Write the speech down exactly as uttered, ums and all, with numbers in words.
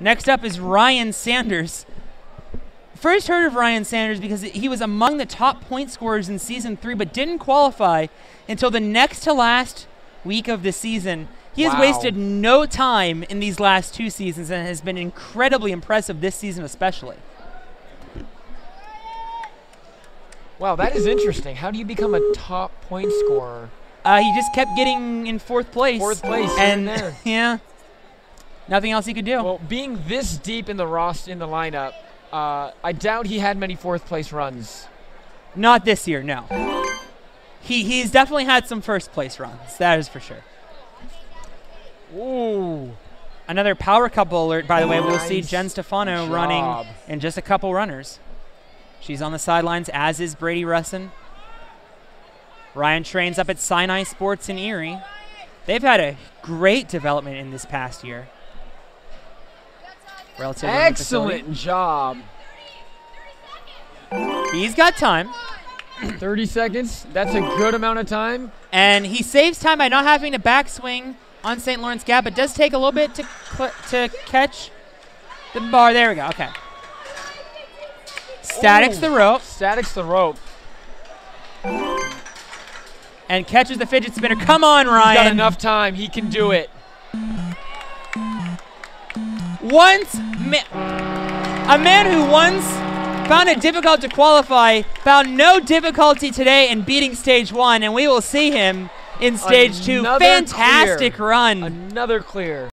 Next up is Ryan Sanders. First heard of Ryan Sanders because he was among the top point scorers in season three, but didn't qualify until the next to last week of the season. He wow. has wasted no time in these last two seasons and has been incredibly impressive this season especially. Wow, that is interesting. How do you become a top point scorer? Uh, he just kept getting in fourth place. Fourth place, and there. yeah, nothing else he could do. Well, being this deep in the roster in the lineup, uh, I doubt he had many fourth place runs. Not this year, no. He he's definitely had some first place runs. That is for sure. Ooh, another power couple alert. By the way, nice we'll see Jen Stefano job. running and just a couple runners. She's on the sidelines, as is Brady Russin. Ryan trains up at Sinai Sports in Erie. They've had a great development in this past year. Relatively Excellent job. He's got time. thirty seconds, that's a good amount of time. And he saves time by not having to backswing on Saint Lawrence Gap. It does take a little bit to, to catch the bar. There we go, okay. Statics Ooh, the rope. Statics the rope. And catches the fidget spinner. Come on, Ryan. He's got enough time. He can do it. Once, ma a man who once found it difficult to qualify found no difficulty today in beating stage one, and we will see him in stage Another two. Fantastic clear. run. Another clear.